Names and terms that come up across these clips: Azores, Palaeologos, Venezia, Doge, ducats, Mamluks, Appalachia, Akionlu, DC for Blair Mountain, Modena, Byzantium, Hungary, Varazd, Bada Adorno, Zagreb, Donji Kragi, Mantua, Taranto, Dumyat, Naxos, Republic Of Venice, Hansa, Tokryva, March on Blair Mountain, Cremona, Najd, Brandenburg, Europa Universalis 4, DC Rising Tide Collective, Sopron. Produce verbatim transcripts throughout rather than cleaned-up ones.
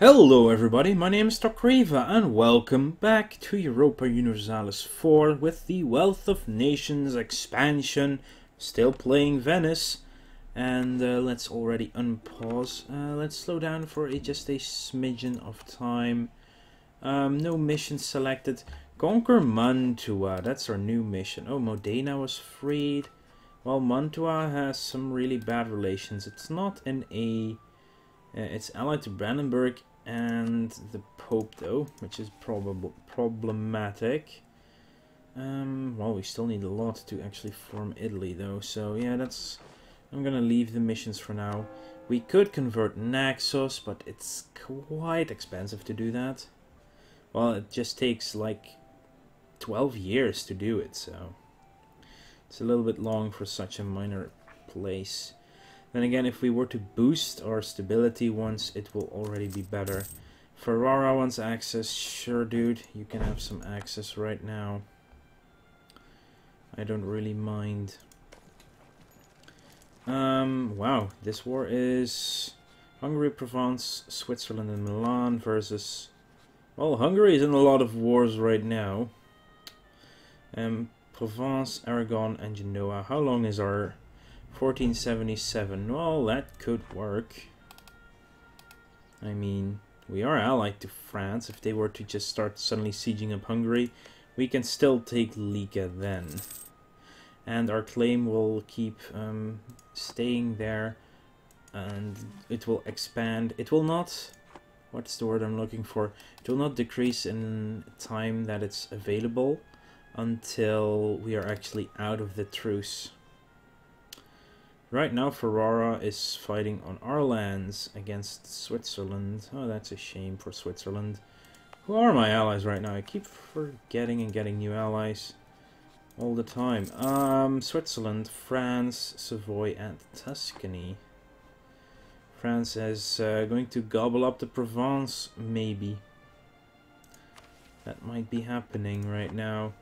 Hello everybody, my name is Tokryva and welcome back to Europa Universalis four with the Wealth of Nations expansion. Still playing Venice. And uh, let's already unpause. Uh, let's slow down for a, just a smidgen of time. Um, no mission selected. Conquer Mantua, that's our new mission. Oh, Modena was freed. Well, Mantua has some really bad relations. It's not in a... Uh, it's allied to Brandenburg and the Pope, though, which is probable problematic. Um, well, we still need a lot to actually form Italy, though. So yeah, that's. I'm gonna leave the missions for now. We could convert Naxos, but it's quite expensive to do that. Well, it just takes like twelve years to do it, so it's a little bit long for such a minor place. Then again, if we were to boost our stability once, it will already be better. Ferrara wants access. Sure, dude, you can have some access right now. I don't really mind. Um, wow, this war is Hungary, Provence, Switzerland, and Milan versus... Well, Hungary is in a lot of wars right now. Um, Provence, Aragon, and Genoa. How long is our... fourteen seventy-seven. Well, that could work. I mean, we are allied to France. If they were to just start suddenly sieging up Hungary, we can still take Lika then. And our claim will keep um, staying there. And it will expand. It will not... What's the word I'm looking for? It will not decrease in time that it's available until we are actually out of the truce. Right now, Ferrara is fighting on our lands against Switzerland. Oh, that's a shame for Switzerland. Who are my allies right now? I keep forgetting and getting new allies all the time. Um, Switzerland, France, Savoy, and Tuscany. France is uh, going to gobble up the Provence, maybe. That might be happening right now.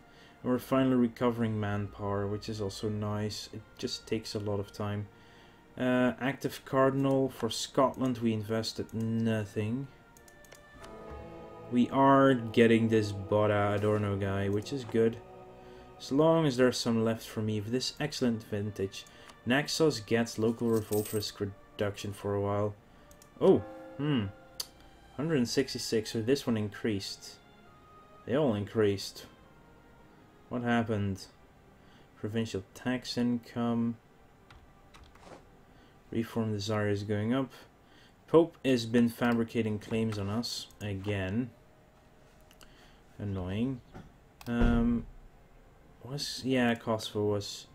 We're finally recovering manpower, which is also nice. It just takes a lot of time. Uh, active Cardinal for Scotland. We invested nothing. We are getting this Bada Adorno guy, which is good. As long as there's some left for me. For this excellent vintage. Naxos gets local revolt risk reduction for a while. Oh, hmm. one hundred sixty-six, so this one increased. They all increased. What happened? Provincial tax income. Reform desire is going up. Pope has been fabricating claims on us again. Annoying. Um, was yeah, Kosovo was.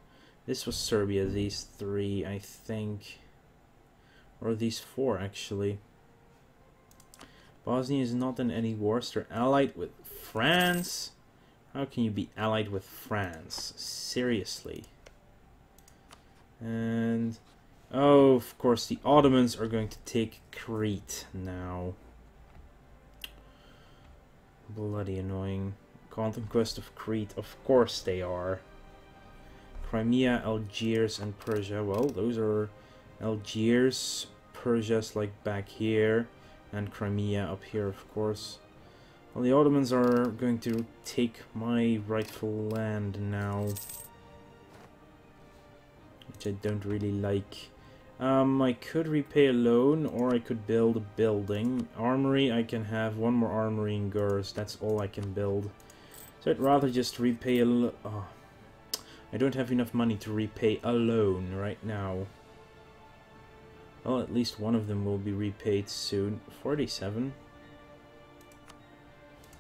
This was Serbia. These three, I think, or these four actually. Bosnia is not in any wars. They're allied with France. How can you be allied with France? Seriously. And... Oh, of course, the Ottomans are going to take Crete now. Bloody annoying. Conquest of Crete, of course they are. Crimea, Algiers, and Persia. Well, those are Algiers. Persia's like back here. And Crimea up here, of course. Well, the Ottomans are going to take my rightful land now, which I don't really like. Um, I could repay a loan, or I could build a building. Armory, I can have one more armory in Gurs. That's all I can build. So I'd rather just repay a loan. Oh, I don't have enough money to repay a loan right now. Well, at least one of them will be repaid soon. forty-seven.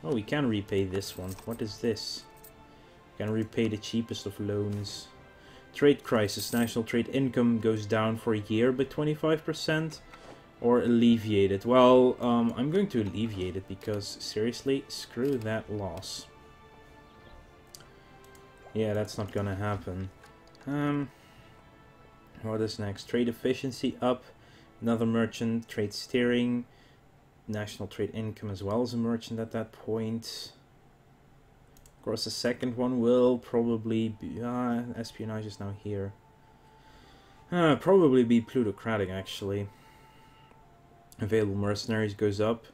Oh, we can repay this one. What is this? We can repay the cheapest of loans. Trade crisis. National trade income goes down for a year by twenty-five percent or alleviate it. Well, um, I'm going to alleviate it because, seriously, screw that loss. Yeah, that's not gonna happen. Um, what is next? Trade efficiency up. Another merchant. Trade steering. National trade income as well as a merchant at that point. Of course, the second one will probably be... Uh, espionage is now here. Uh, probably be plutocratic, actually. Available mercenaries goes up.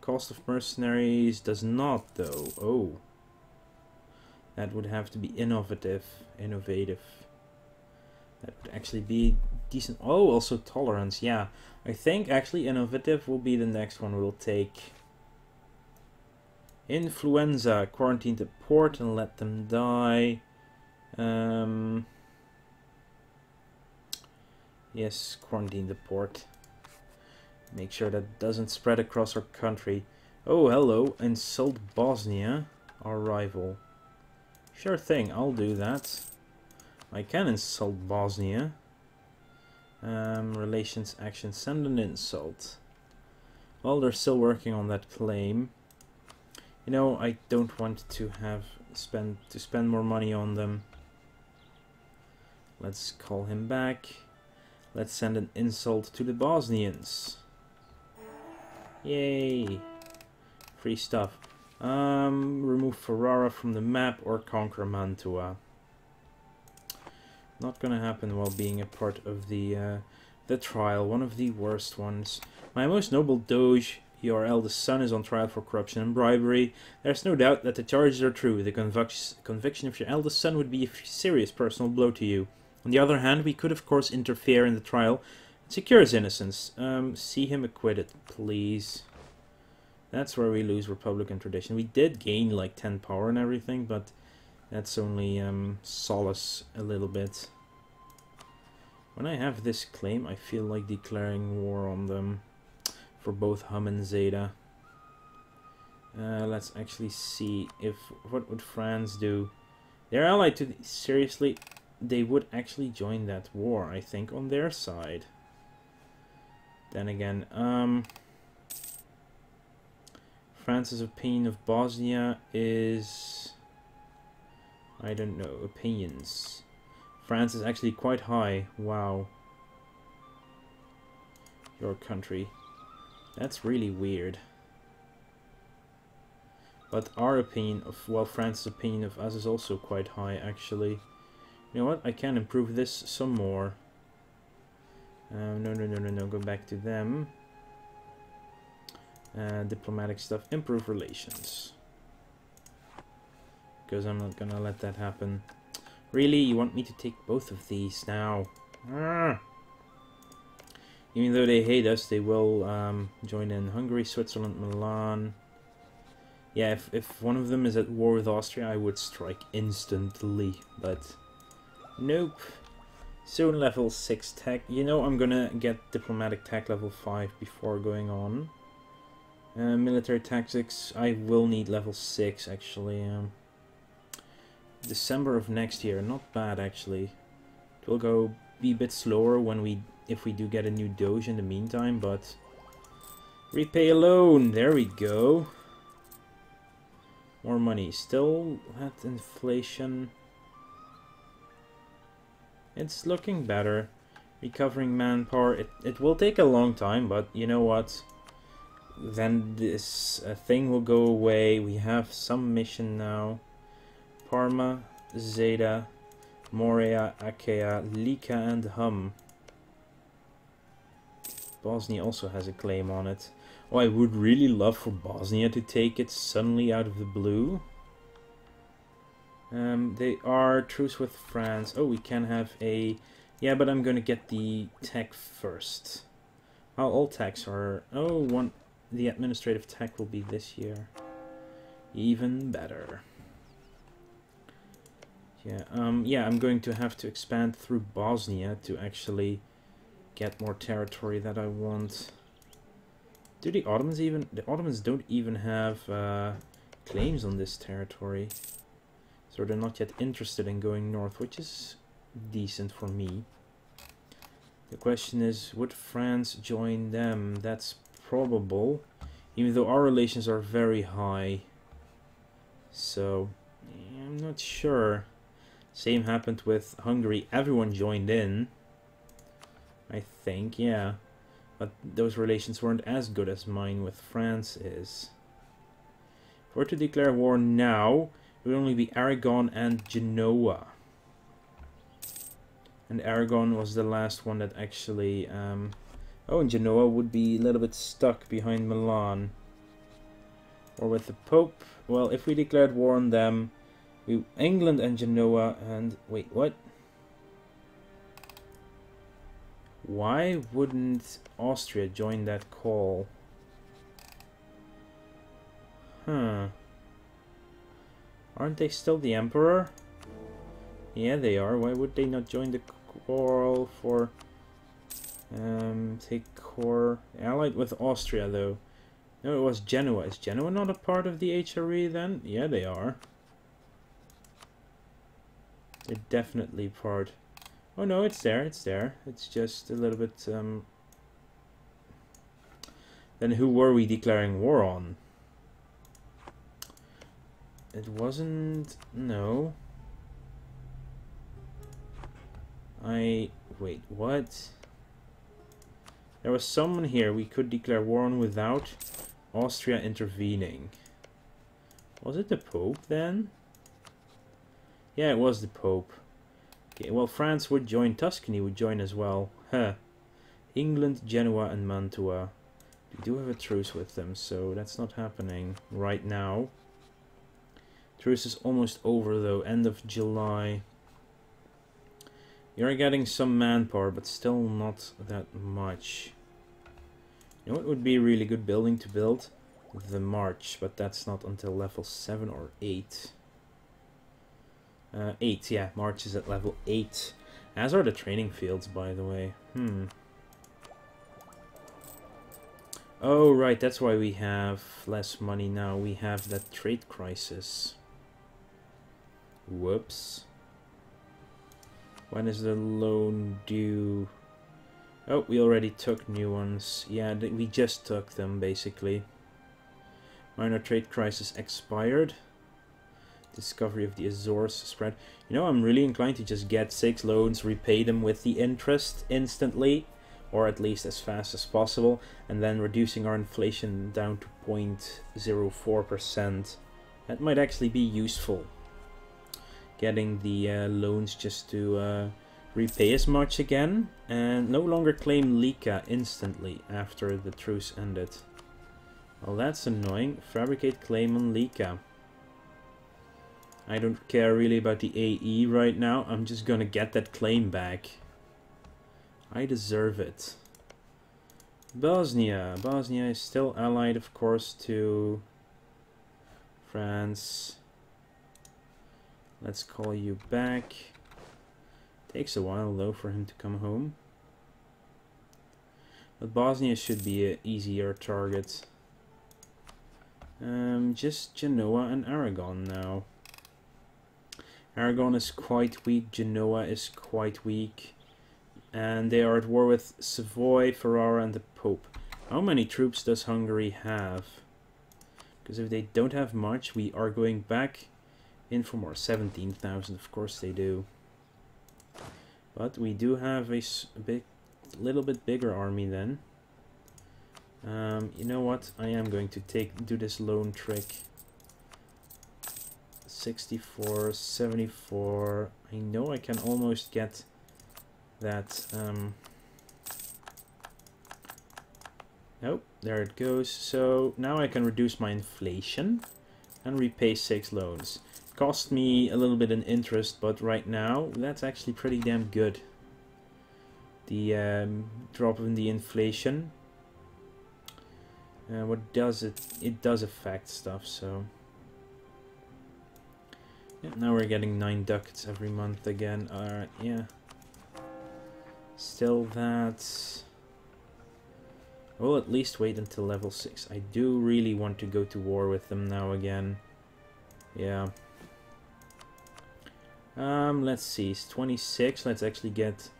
Cost of mercenaries does not, though. Oh. That would have to be innovative. Innovative. That would actually be decent. Oh, also tolerance. Yeah. I think actually innovative will be the next one we'll take. Influenza. Quarantine the port and let them die. Um... Yes, quarantine the port. Make sure that doesn't spread across our country. Oh, hello. Insult Bosnia, our rival. Sure thing, I'll do that. I can insult Bosnia. Um, relations, action, send an insult. Well, they're still working on that claim. You know, I don't want to have spend to spend more money on them. Let's call him back. Let's send an insult to the Bosnians. Yay! Free stuff. Um, remove Ferrara from the map or conquer Mantua. Not gonna happen while being a part of the uh, the trial. One of the worst ones. My most noble Doge, your eldest son, is on trial for corruption and bribery. There's no doubt that the charges are true. The conv conviction of your eldest son would be a serious personal blow to you. On the other hand, we could of course interfere in the trial and secure his innocence. Um, see him acquitted, please. That's where we lose Republican tradition. We did gain like ten power and everything, but that's only um, solace a little bit. When I have this claim, I feel like declaring war on them for both Hum and Zeta. Uh, let's actually see if what would France do. They're allied to the, seriously. They would actually join that war, I think, on their side. Then again, um, France's opinion of Bosnia is... I don't know, opinions. France is actually quite high, wow. Your country. That's really weird. But our opinion of, well, France's opinion of us is also quite high, actually. You know what? I can improve this some more. Uh, no, no, no, no, no. Go back to them. Uh, diplomatic stuff. Improve relations. Because I'm not gonna let that happen. Really? You want me to take both of these now? Arrgh. Even though they hate us, they will um, join in Hungary, Switzerland, Milan. Yeah, if, if one of them is at war with Austria, I would strike instantly. But... nope. Soon level six tech. You know I'm gonna get diplomatic tech level five before going on. Uh, military tactics. I will need level six actually. Um, December of next year. Not bad actually. It will go be a bit slower when we if we do get a new Doge in the meantime. But repay a loan. There we go. More money. Still at inflation. It's looking better. Recovering manpower. It, it will take a long time, but you know what? Then this uh, thing will go away. We have some mission now. Parma, Zeta, Morea, Achaia, Lika, and Hum. Bosnia also has a claim on it. Oh, I would really love for Bosnia to take it suddenly out of the blue. Um, they are truce with France. Oh, we can have a... yeah, but I'm gonna get the tech first. Oh, all techs are... oh, one... the administrative tech will be this year. Even better. Yeah, um, yeah, I'm going to have to expand through Bosnia to actually get more territory that I want. Do the Ottomans even... the Ottomans don't even have uh, claims on this territory. So they're not yet interested in going north, which is decent for me. The question is, would France join them? That's probable, even though our relations are very high. So, I'm not sure. Same happened with Hungary. Everyone joined in, I think, yeah. But those relations weren't as good as mine with France is. If we're to declare war now... it would only be Aragon and Genoa. And Aragon was the last one that actually... Um, Oh, and Genoa would be a little bit stuck behind Milan. Or with the Pope. Well, if we declared war on them, we England and Genoa and... Wait, what? Why wouldn't Austria join that call? Huh. Aren't they still the emperor? Yeah, they are. Why would they not join the quarrel for... Um, take core... Allied with Austria, though. No, it was Genoa. Is Genoa not a part of the H R E, then? Yeah, they are. They're definitely part. Oh, no, it's there. It's there. It's just a little bit... Um... Then who were we declaring war on? It wasn't... No. I... Wait, what? There was someone here we could declare war on without Austria intervening. Was it the Pope then? Yeah, it was the Pope. Okay, well, France would join, Tuscany would join as well. Huh. England, Genoa and Mantua. We do have a truce with them, so that's not happening right now. Truce is almost over though, end of July. You're getting some manpower, but still not that much. You know what would be a really good building to build? The March, but that's not until level seven or eight. Uh, eight, yeah, March is at level eight. As are the training fields, by the way. Hmm. Oh, right, that's why we have less money now. We have that trade crisis. Whoops. When is the loan due? Oh, we already took new ones. Yeah, we just took them, basically. Minor trade crisis expired. Discovery of the Azores spread. You know, I'm really inclined to just get six loans, repay them with the interest instantly, or at least as fast as possible, and then reducing our inflation down to zero point zero four percent. That might actually be useful. Getting the uh, loans just to uh, repay as much again, and no longer claim Lika instantly after the truce ended. Well, that's annoying. Fabricate claim on Lika. I don't care really about the A E right now. I'm just gonna get that claim back. I deserve it. Bosnia. Bosnia is still allied, of course, to France. Let's call you back. Takes a while though for him to come home. But Bosnia should be an easier target. Um, just Genoa and Aragon now. Aragon is quite weak, Genoa is quite weak. And they are at war with Savoy, Ferrara and the Pope. How many troops does Hungary have? Because if they don't have much, we are going back in for more. Seventeen thousand, of course they do, but we do have a big, little bit bigger army then. Um, you know what? I am going to take do this loan trick. sixty-four, seventy-four. I know I can almost get that. Um, nope, there it goes. So now I can reduce my inflation and repay six loans. Cost me a little bit in interest, but right now that's actually pretty damn good. The um, drop in the inflation. Uh, what does it? It does affect stuff. So yeah, now we're getting nine ducats every month again. All right, yeah. Still that. I will at least wait until level six. I do really want to go to war with them now again. Yeah. Um, let's see, it's twenty-six, let's actually get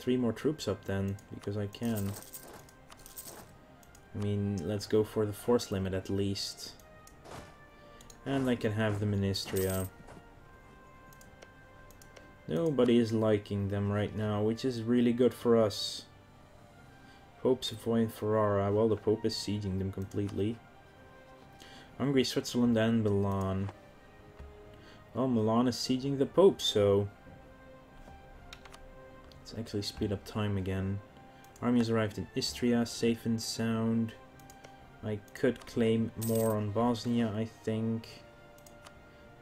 three more troops up then, because I can. I mean, let's go for the force limit at least. And I can have them in Istria. Nobody is liking them right now, which is really good for us. Pope, Savoy and Ferrara, well, the Pope is sieging them completely. Hungary, Switzerland and Milan. Well, Milan is sieging the Pope, so let's actually speed up time again. Army has arrived in Istria, safe and sound. I could claim more on Bosnia, I think.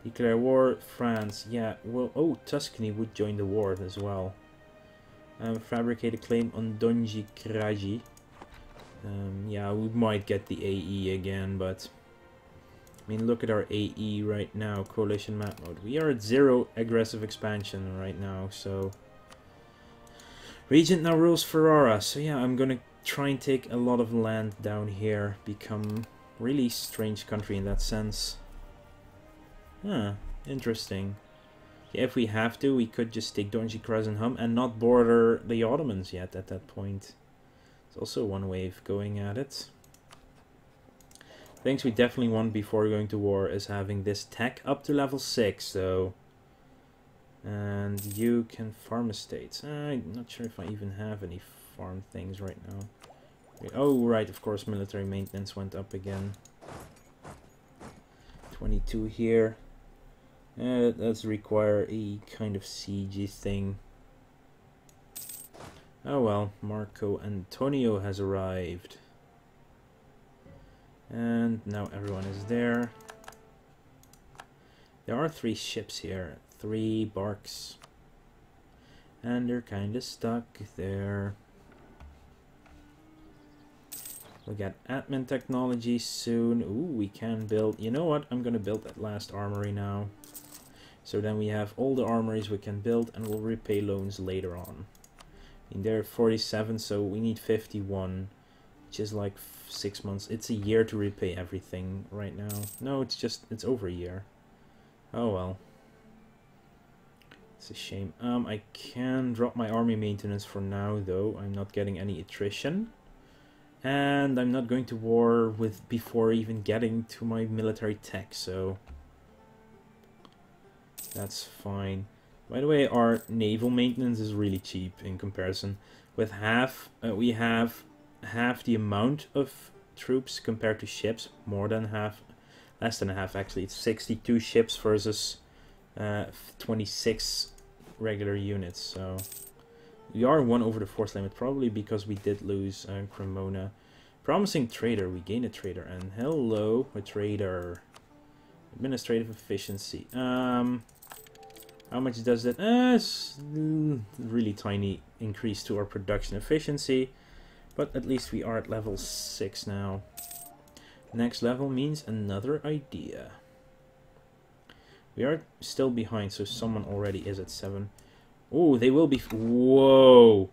Declare war, France, yeah, well, oh, Tuscany would join the war as well. Um, fabricate a claim on Donji Kragi. Um, yeah, we might get the A E again, but... I mean, look at our A E right now, coalition map mode. We are at zero aggressive expansion right now, so... Regent now rules Ferrara, so yeah, I'm gonna try and take a lot of land down here. Become really strange country in that sense. Huh, interesting. Yeah, if we have to, we could just take Donji Krasenham and not border the Ottomans yet at that point. It's also one way of going at it. Things we definitely want before going to war is having this tech up to level six, though. And you can farm estates. Uh, I'm not sure if I even have any farm things right now. Oh, right, of course, military maintenance went up again. twenty-two here. Uh, that does require a kind of siege thing. Oh well, Marco Antonio has arrived. And now everyone is there. There are three ships here. Three barks. And they're kind of stuck there. We got admin technology soon. Ooh, we can build... You know what? I'm going to build that last armory now. So then we have all the armories we can build and we'll repay loans later on. I mean, they're forty-seven, so we need fifty-one. Which is like six months. It's a year to repay everything right now. No, it's just... It's over a year. Oh, well. It's a shame. Um, I can drop my army maintenance for now, though. I'm not getting any attrition. And I'm not going to war with before even getting to my military tech, so that's fine. By the way, our naval maintenance is really cheap in comparison. With half, uh, we have half the amount of troops compared to ships. More than half, less than half actually. It's sixty-two ships versus uh, twenty-six regular units, so... We are one over the force limit, probably because we did lose uh, Cremona. Promising trader, we gain a trader, and hello, a trader. Administrative efficiency. Um, how much does that? Uh, it's really tiny increase to our production efficiency, but at least we are at level six now. Next level means another idea. We are still behind, so someone already is at seven. Oh, they will be... F Whoa!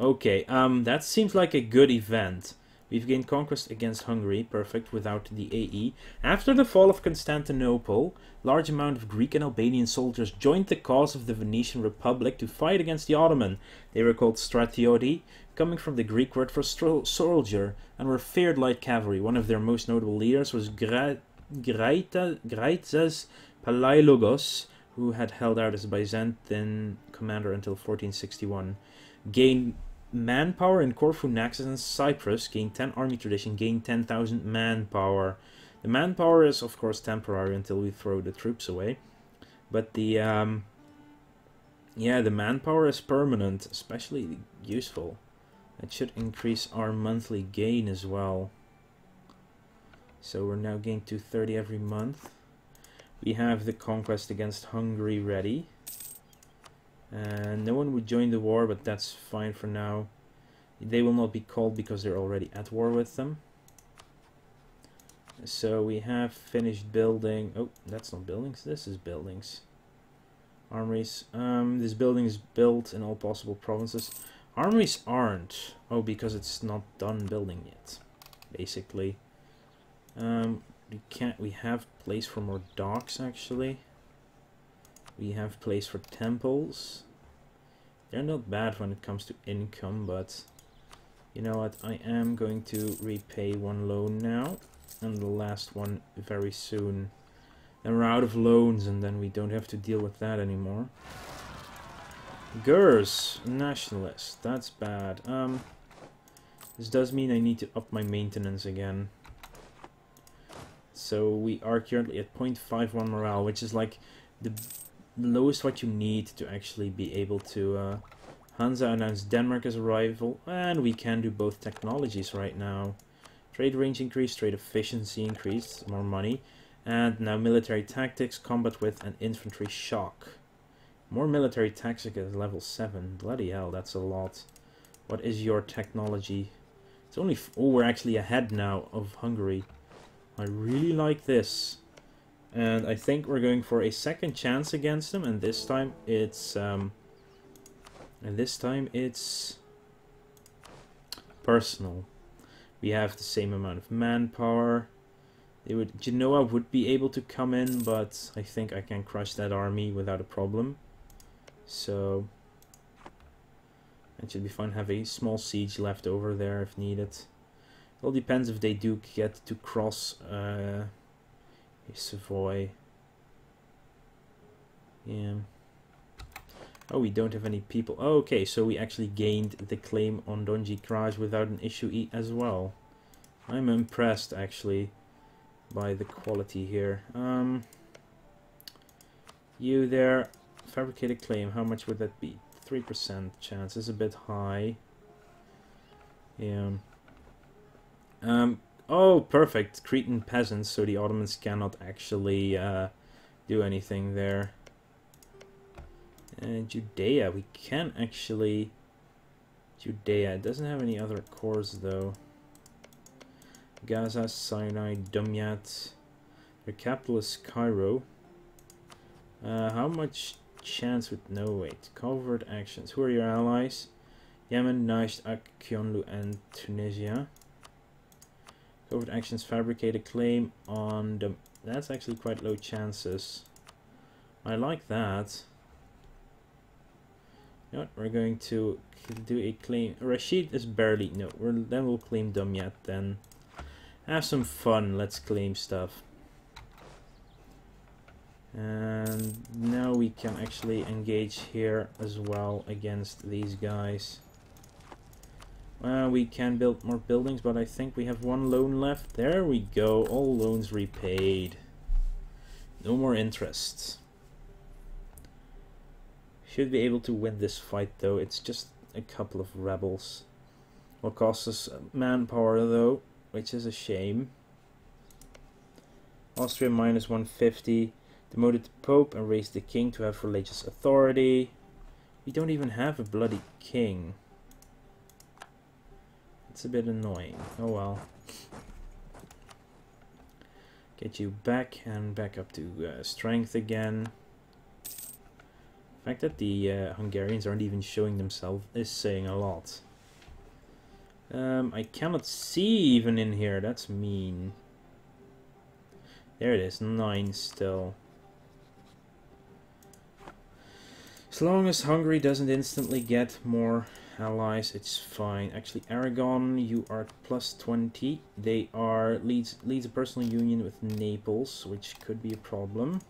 Okay, um, that seems like a good event. We've gained conquest against Hungary, perfect, without the A E. After the fall of Constantinople, large amount of Greek and Albanian soldiers joined the cause of the Venetian Republic to fight against the Ottoman. They were called Stratioti, coming from the Greek word for soldier, and were feared light cavalry. One of their most notable leaders was Gra Graita Graitzas Palaeologos, who had held out as Byzantine commander until fourteen sixty-one, gained manpower in Corfu, Naxos, and Cyprus, gained ten army tradition, gained ten thousand manpower. The manpower is, of course, temporary until we throw the troops away, but the, um, yeah, the manpower is permanent, especially useful. It should increase our monthly gain as well. So we're now gained two thirty every month. We have the conquest against Hungary ready. And no one would join the war, but that's fine for now. They will not be called because they're already at war with them. So we have finished building... Oh, that's not buildings. This is buildings. Armories. Um, this building is built in all possible provinces. Armories aren't. Oh, because it's not done building yet, basically. Um... We can't. We have place for more docks. Actually, we have place for temples. They're not bad when it comes to income, but you know what? I am going to repay one loan now, and the last one very soon. And we're out of loans, and then we don't have to deal with that anymore. Gers, nationalist. That's bad. Um, this does mean I need to up my maintenance again. So we are currently at zero point five one morale, which is like the lowest what you need to actually be able to uh, Hansa announced Denmark as a rival, and we can do both technologies right now. Trade range increased, trade efficiency increased, more money, and now military tactics, combat with, and infantry shock. More military tactics at level seven. Bloody hell, that's a lot. What is your technology? It's only... F oh, we're actually ahead now of Hungary. I really like this. And I think we're going for a second chance against them, and this time it's... Um, and this time it's... personal. We have the same amount of manpower. It would, Genoa would be able to come in, but I think I can crush that army without a problem. So it should be fun. Have a small siege left over there if needed. It all depends if they do get to cross uh, Savoy. Yeah. Oh, we don't have any people. Oh, okay, so we actually gained the claim on Donji Kraj without an issue as well. I'm impressed, actually, by the quality here. Um, you there, fabricated claim. How much would that be? Three percent chance is a bit high. Yeah. Um. Oh, perfect. Cretan peasants, so the Ottomans cannot actually uh, do anything there. And Judea, we can actually. Judea, it doesn't have any other cores though. Gaza, Sinai, Dumyat. Their capital is Cairo. Uh, how much chance with no wait? Covert actions. Who are your allies? Yemen, Najd, Akionlu, and Tunisia. Covert actions, fabricate a claim on them. That's actually quite low chances. I like that. No, we're going to do a claim. Rashid is barely. No, we're, then we'll claim Dumyat then. Have some fun, let's claim stuff. And now we can actually engage here as well against these guys. Uh, we can build more buildings, but I think we have one loan left. There we go, all loans repaid. No more interest. Should be able to win this fight though, it's just a couple of rebels. Will cost us manpower though, which is a shame. Austria minus one fifty. Demoted the Pope and raised the king to have religious authority. We don't even have a bloody king. It's a bit annoying. Oh well. Get you back and back up to uh, strength again. The fact that the uh, Hungarians aren't even showing themselves is saying a lot. Um, I cannot see even in here, that's mean. There it is, nine still. As long as Hungary doesn't instantly get more allies, it's fine. Actually, Aragon, you are plus twenty. They are leads, leads a personal union with Naples, which could be a problem.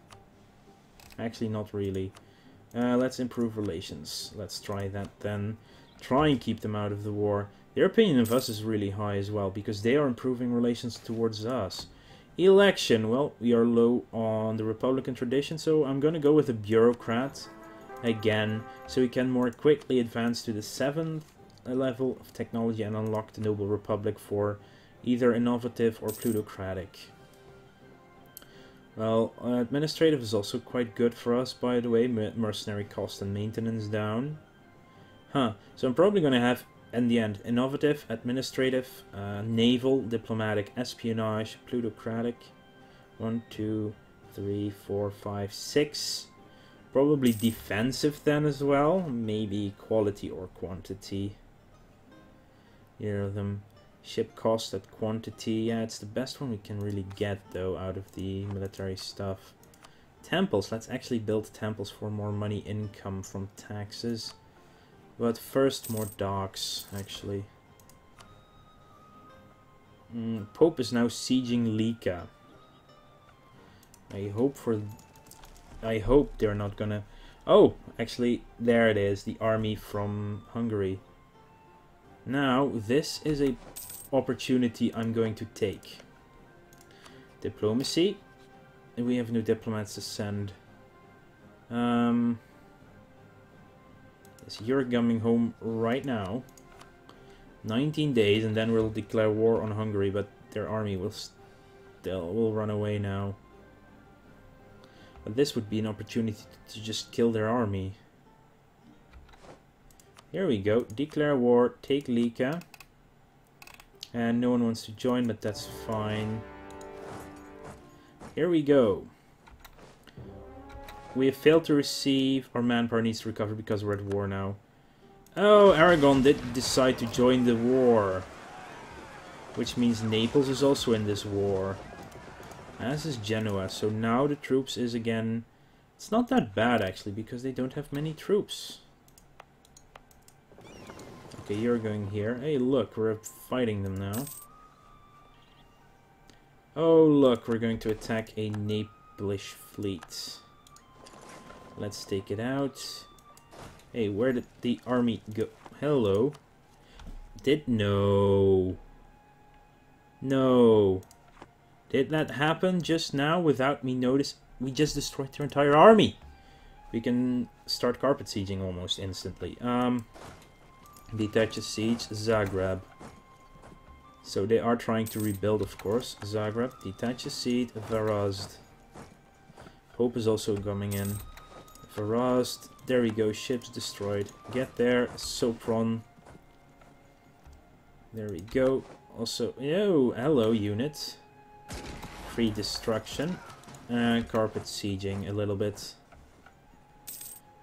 Actually, not really. Uh, let's improve relations. Let's try that then. Try and keep them out of the war. Their opinion of us is really high as well, because they are improving relations towards us. Election. Well, we are low on the Republican tradition, so I'm going to go with a bureaucrat again, so we can more quickly advance to the seventh level of technology and unlock the Noble Republic for either innovative or plutocratic. Well, uh, administrative is also quite good for us, by the way. Mercenary cost and maintenance down. Huh, so I'm probably going to have... in the end, innovative, administrative, uh, naval, diplomatic, espionage, plutocratic. One, two, three, four, five, six. Probably defensive then as well. Maybe quality or quantity. Here are them. Ship cost at quantity. Yeah, it's the best one we can really get though out of the military stuff. Temples. Let's actually build temples for more money income from taxes. But first, more docks, actually. Mm, Pope is now sieging Lika. I hope for... I hope they're not gonna... Oh, actually, there it is, the army from Hungary. Now, this is a opportunity I'm going to take. Diplomacy. We have new diplomats to send. Um... So you're coming home right now. nineteen days, and then we'll declare war on Hungary, but their army will still will run away now. But this would be an opportunity to just kill their army. Here we go. Declare war, take Lika. And no one wants to join, but that's fine. Here we go. We have failed to receive. Our manpower needs to recover because we're at war now. Oh, Aragon did decide to join the war. Which means Naples is also in this war. As is Genoa. So now the troops is again... It's not that bad actually, because they don't have many troops. Okay, you're going here. Hey, look, we're fighting them now. Oh, look, we're going to attack a Naplish fleet. Let's take it out. Hey, where did the army go? Hello. Did... No. No. Did that happen just now without me notice? We just destroyed their entire army. We can start carpet sieging almost instantly. Um... Detach a siege, Zagreb. So they are trying to rebuild, of course. Zagreb, detach a siege, Varazd. Hope is also coming in. Varazd, there we go, ships destroyed. Get there, Sopron. There we go. Also, oh, hello, unit. Free destruction. Uh, carpet sieging a little bit.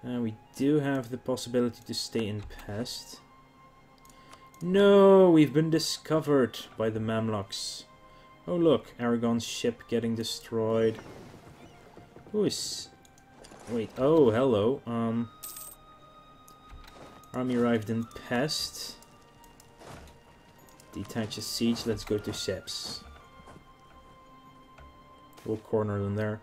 Uh, we do have the possibility to stay in Pest. No, we've been discovered by the Mamluks. Oh look, Aragon's ship getting destroyed. Who is... Wait, oh, hello. Um, army arrived in Pest. Detach a siege, let's go to Seps. We'll corner them there.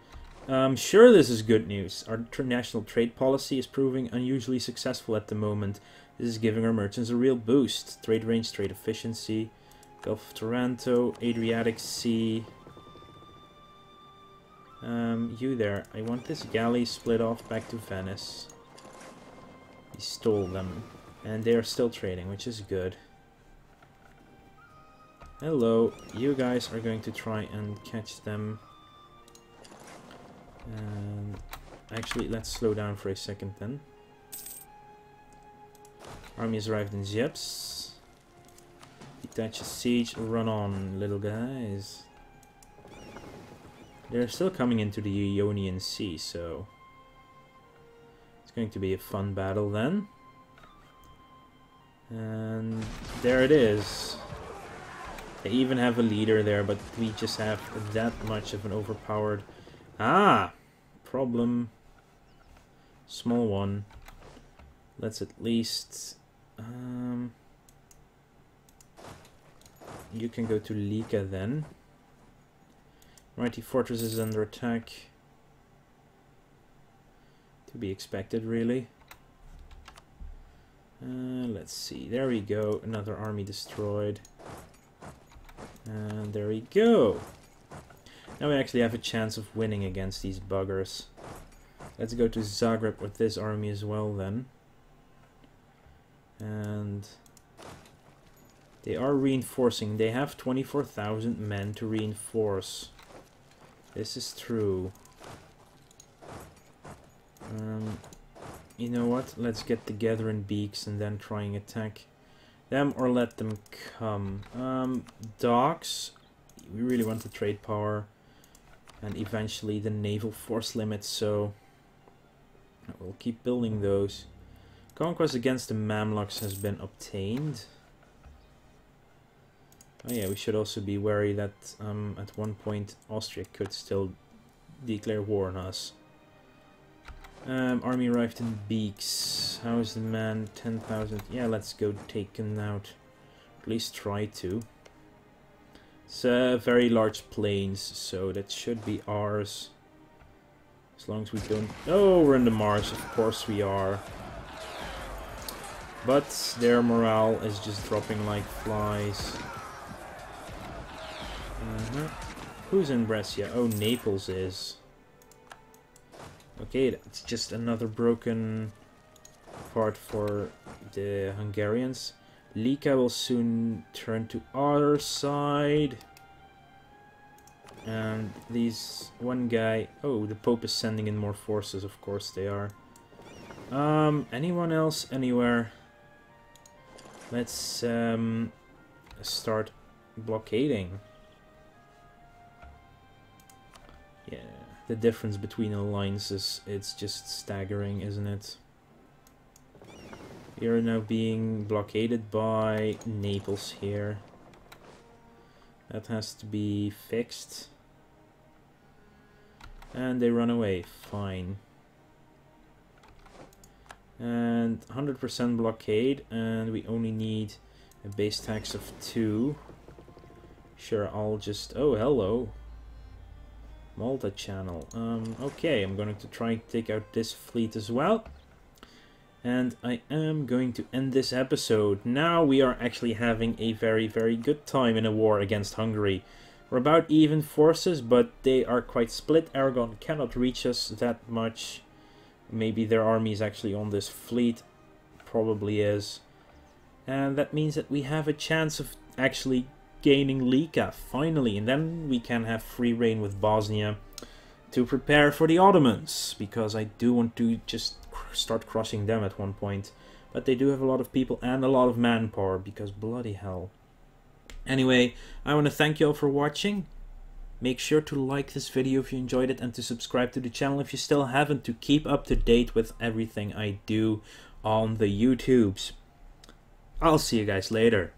I'm sure this is good news. Our international trade policy is proving unusually successful at the moment. This is giving our merchants a real boost. Trade range, trade efficiency, Gulf of Taranto, Adriatic Sea. Um, you there. I want this galley split off back to Venice. We stole them. And they are still trading, which is good. Hello. You guys are going to try and catch them. Um, actually, let's slow down for a second then. Army has arrived in Zeps. Detach a siege, run on, little guys. They're still coming into the Ionian Sea, so... It's going to be a fun battle then. And there it is. They even have a leader there, but we just have that much of an overpowered... Ah! Problem. Small one. Let's at least... Um, you can go to Lika then. Mighty Fortress is under attack. To be expected, really. Uh, let's see. There we go. Another army destroyed. And there we go. Now we actually have a chance of winning against these buggers. Let's go to Zagreb with this army as well then. And they are reinforcing. They have twenty-four thousand men to reinforce. This is true. Um, you know what? Let's get together in beaks and then try and attack them or let them come. Um, docks. We really want the trade power. And eventually the naval force limits, so we'll keep building those. Conquest against the Mamluks has been obtained. Oh yeah, we should also be wary that um, at one point Austria could still declare war on us. Um, army arrived in Beeks. How is the man? ten thousand. Yeah, let's go take him out. At least try to. It's uh, very large plains, so that should be ours. As long as we don't... Oh, we're in the Mars, of course we are. But their morale is just dropping like flies. Uh-huh. Who's in Brescia? Oh, Naples is. Okay, that's just another broken part for the Hungarians. Lika will soon turn to our side. And these one guy... Oh, the Pope is sending in more forces, of course they are. Um, anyone else anywhere? Let's um, start blockading. Yeah, the difference between alliances, it's just staggering, isn't it? You're now being blockaded by Naples here. That has to be fixed. And they run away, fine. And one hundred percent blockade, and we only need a base tax of two. Sure, I'll just... Oh, hello. Malta channel. Um, okay, I'm going to try and take out this fleet as well. And I am going to end this episode. Now we are actually having a very, very good time in a war against Hungary. We're about even forces, but they are quite split. Aragon cannot reach us that much. Maybe their army is actually on this fleet. Probably is. And that means that we have a chance of actually gaining Lika, finally. And then we can have free reign with Bosnia to prepare for the Ottomans. Because I do want to just... start crushing them at one point, but they do have a lot of people and a lot of manpower, because bloody hell. Anyway, I want to thank you all for watching. Make sure to like this video if you enjoyed it, and to subscribe to the channel if you still haven't, to keep up to date with everything I do on the YouTubes. I'll see you guys later.